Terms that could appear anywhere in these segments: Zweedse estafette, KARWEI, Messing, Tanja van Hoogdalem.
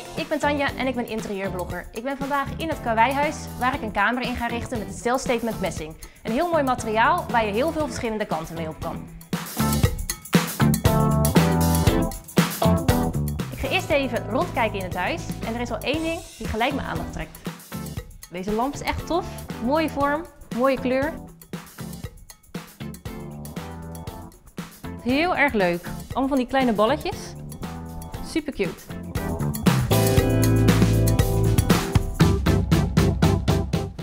Hoi, ik ben Tanja en ik ben interieurblogger. Ik ben vandaag in het KARWEI-huis waar ik een kamer in ga richten met het stijlstatement Messing. Een heel mooi materiaal waar je heel veel verschillende kanten mee op kan. Ik ga eerst even rondkijken in het huis en er is al één ding die gelijk mijn aandacht trekt. Deze lamp is echt tof, mooie vorm, mooie kleur. Heel erg leuk, allemaal van die kleine balletjes. Super cute.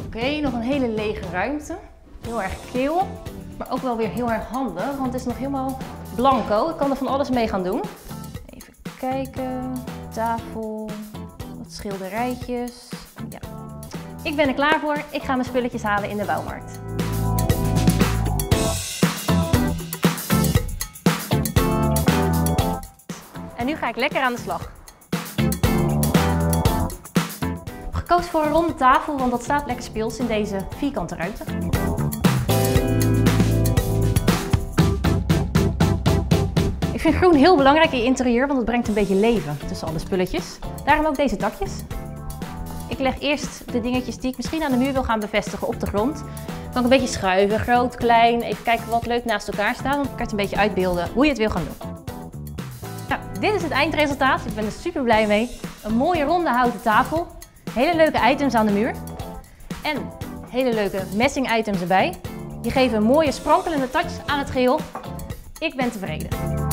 Oké, nog een hele lege ruimte. Heel erg kil, maar ook wel weer heel erg handig, want het is nog helemaal blanco. Ik kan er van alles mee gaan doen. Even kijken, tafel, wat schilderijtjes. Ja. Ik ben er klaar voor. Ik ga mijn spulletjes halen in de bouwmarkt. En nu ga ik lekker aan de slag. Ik heb gekozen voor een ronde tafel, want dat staat lekker speels in deze vierkante ruimte. Ik vind groen heel belangrijk in je interieur, want het brengt een beetje leven tussen alle spulletjes. Daarom ook deze takjes. Ik leg eerst de dingetjes die ik misschien aan de muur wil gaan bevestigen op de grond. Dan kan ik een beetje schuiven, groot, klein, even kijken wat leuk naast elkaar staat. Dan kan ik het een beetje uitbeelden hoe je het wil gaan doen. Nou, dit is het eindresultaat. Ik ben er super blij mee. Een mooie ronde houten tafel. Hele leuke items aan de muur. En hele leuke messing items erbij. Die geven een mooie sprankelende touch aan het geheel. Ik ben tevreden.